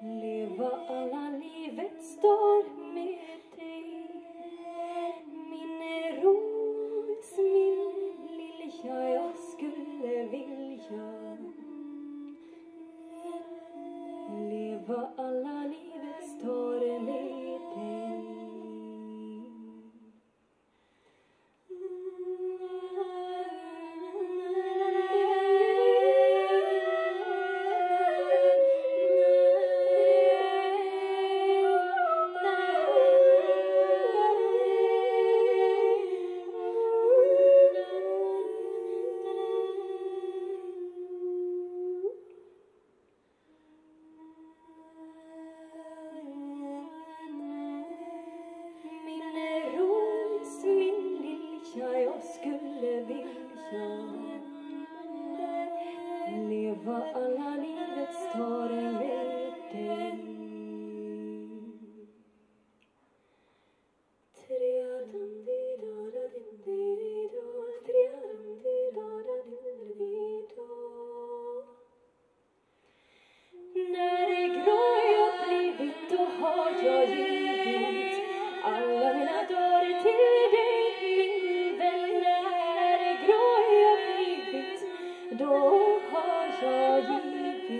Leva alla livets dagar med dig. Min ros, min lilja, jag skulle vilja leva alla livets dagar med dig. Jag skulle vilja leva alla livets dagar med dig. När det grå jag blivit, då har jag givit alla mina dagar till dig. Då har jag givit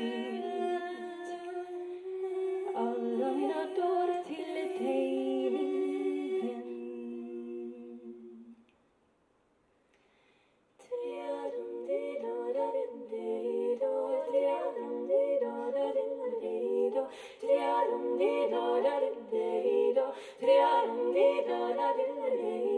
alla mina dagar till dig, min vän. Triarum de dagar till dig.